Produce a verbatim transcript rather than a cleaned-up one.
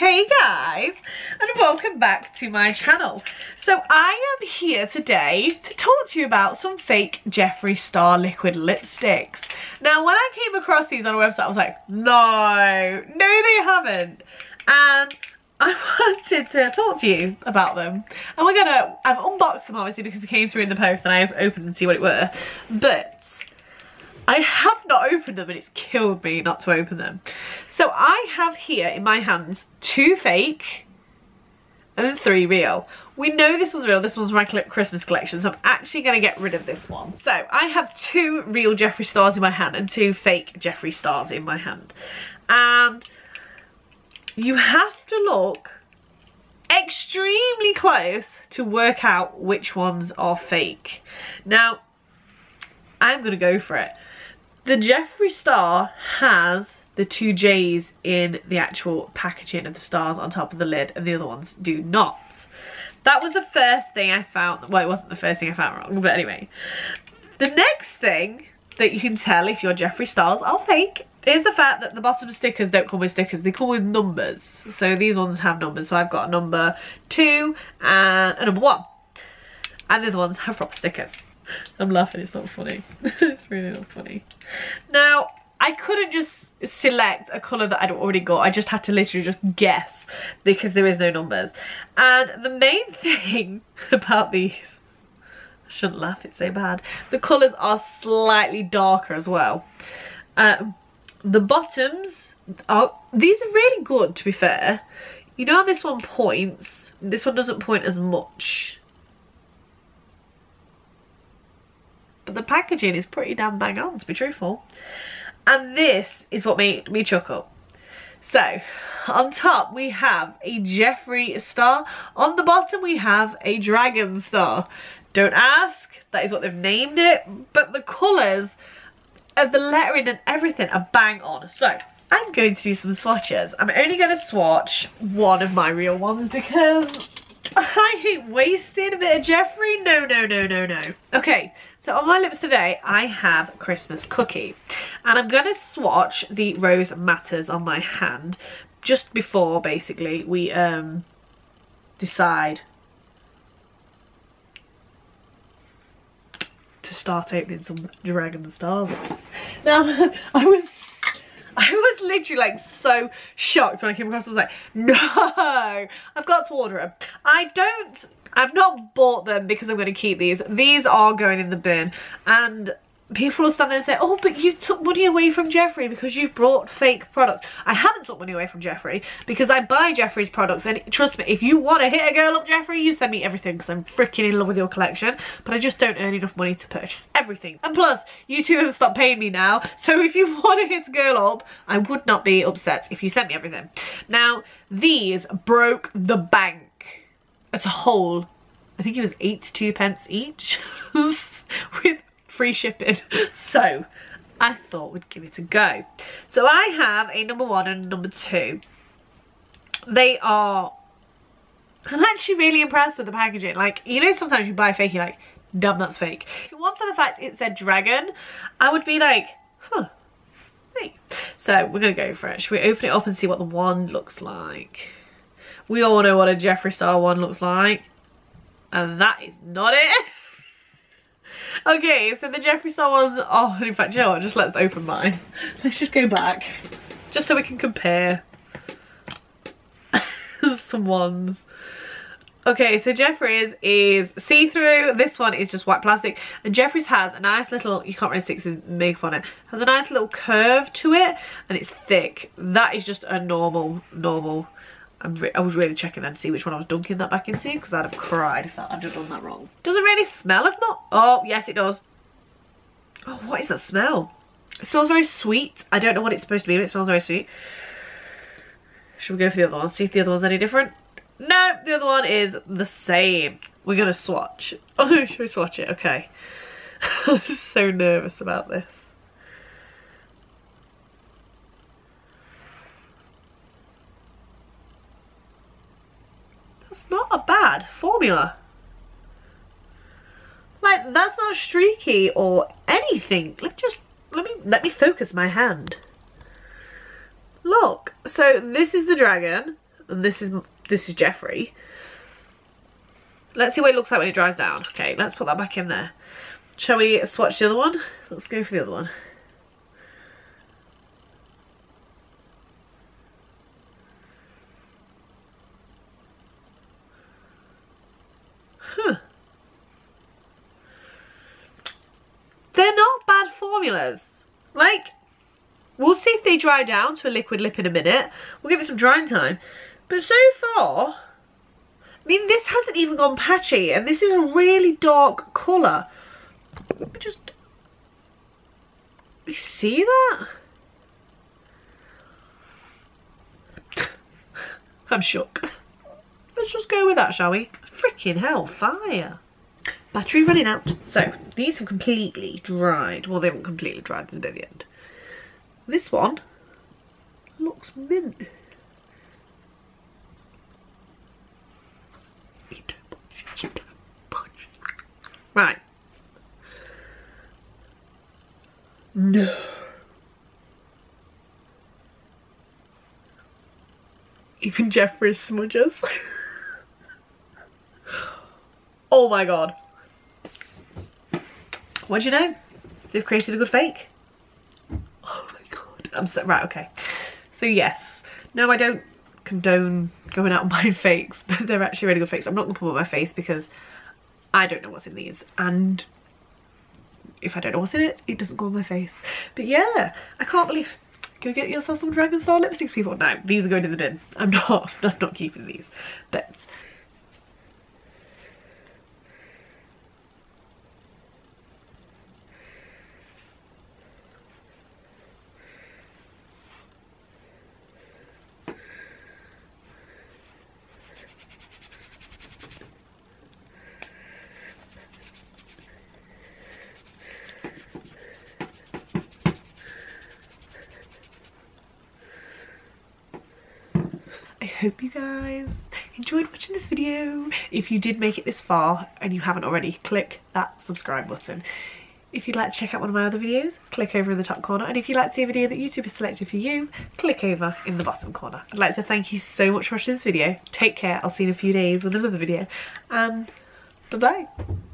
Hey guys, and welcome back to my channel. So I am here today to talk to you about some fake Jeffree Star liquid lipsticks. Now when I came across these on a website I was like, no, no they haven't. And I wanted to talk to you about them. And we're gonna, I've unboxed them obviously because they came through in the post and I've opened and see what it were. But I have not opened them and it's killed me not to open them. So I have here in my hands two fake and three real. We know this one's real, this one's my Christmas collection, so I'm actually going to get rid of this one. So I have two real Jeffree Stars in my hand and two fake Jeffree Stars in my hand. And you have to look extremely close to work out which ones are fake. Now, I'm going to go for it. The Jeffree Star has the two J's in the actual packaging of the stars on top of the lid, and the other ones do not. That was the first thing I found. Well, it wasn't the first thing I found wrong, but anyway. The next thing that you can tell if your Jeffree Stars are fake is the fact that the bottom stickers don't come with stickers, they come with numbers. So these ones have numbers. So I've got a number two and a number one. And the other ones have proper stickers. I'm laughing, it's not funny. It's really not funny. Now, I couldn't just select a colour that I'd already got. I just had to literally just guess because there is no numbers. And the main thing about these, I shouldn't laugh, it's so bad. The colours are slightly darker as well. Um, the bottoms, are, these are really good to be fair. You know how this one points? This one doesn't point as much. But the packaging is pretty damn bang on, to be truthful. And this is what made me chuckle. So, on top we have a Jeffree Star. On the bottom we have a Dragon Star. Don't ask, that is what they've named it. But the colours of the lettering and everything are bang on. So, I'm going to do some swatches. I'm only going to swatch one of my real ones because I hate wasting a bit of Jeffree. No, no, no, no, no. Okay, so on my lips today, I have Christmas Cookie. And I'm going to swatch the Rose Matters on my hand just before, basically, we um, decide to start opening some Dragon Stars. Now, I was I was literally like so shocked when I came across. I was like, no, I've got to order them. I don't, I've not bought them because I'm going to keep these. These are going in the bin. And people will stand there and say, oh, but you took money away from Jeffree because you've brought fake products. I haven't took money away from Jeffree because I buy Jeffree's products. And trust me, if you want to hit a girl up, Jeffree, you send me everything because I'm freaking in love with your collection. But I just don't earn enough money to purchase everything. And plus, you two have stopped paying me now. So if you want to hit a girl up, I would not be upset if you sent me everything. Now, these broke the bank. It's a whole, I think it was eighty-two pence each with free shipping, so I thought we'd give it a go. So I have a number one and a number two. They are, I'm actually really impressed with the packaging. Like, you know, sometimes you buy fake, you're like, damn, that's fake. One, for the fact it said dragon, I would be like, huh, hey. So we're gonna go for it. Should we open it up and see what the one looks like? We all know what a Jeffree Star one looks like, and that is not it. Okay, so the Jeffree Star ones, oh, in fact, you know what, just let's open mine. Let's just go back, just so we can compare some ones. Okay, so Jeffree's is see-through, this one is just white plastic, and Jeffree's has a nice little, you can't really see his makeup on it, has a nice little curve to it, and it's thick. That is just a normal, normal, I'm re I was really checking that to see which one I was dunking that back into because I'd have cried if I'd have done that wrong. Doesn't really smell of not. Oh, yes it does. Oh, what is that smell? It smells very sweet. I don't know what it's supposed to be, but it smells very sweet. Should we go for the other one? See if the other one's any different? No, the other one is the same. We're going to swatch. Oh, should we swatch it? Okay. I'm so nervous about this. It's not a bad formula. Like, that's not streaky or anything. Let me just let me let me focus my hand. Look, so this is the dragon. this is this is Jeffree. Let's see what it looks like when it dries down. Okay, let's put that back in there. Shall we swatch the other one? Let's go for the other one. Huh. They're not bad formulas. Like, we'll see if they dry down to a liquid lip in a minute. We'll give it some drying time. But so far, I mean, this hasn't even gone patchy, and this is a really dark colour. Let me just... you see that? I'm shook. Let's just go with that, shall we? Freaking hell, fire. Battery running out. So, these have completely dried. Well, they haven't completely dried, there's a bit at the end. This one looks mint. Right. No. Even Jeffree smudges. Oh my god. What do you know? They've created a good fake. Oh my god. I'm so, right, okay. So yes. No, I don't condone going out and buying fakes, but they're actually really good fakes. I'm not going to put them on my face because I don't know what's in these, and if I don't know what's in it, it doesn't go on my face. But yeah, I can't believe. Go get yourself some Dragon Star lipsticks, people. No, these are going to the bin. I'm not, I'm not keeping these. But hope you guys enjoyed watching this video. If you did make it this far and you haven't already, click that subscribe button. If you'd like to check out one of my other videos, click over in the top corner. And if you'd like to see a video that YouTube has selected for you, click over in the bottom corner. I'd like to thank you so much for watching this video. Take care. I'll see you in a few days with another video. And bye-bye.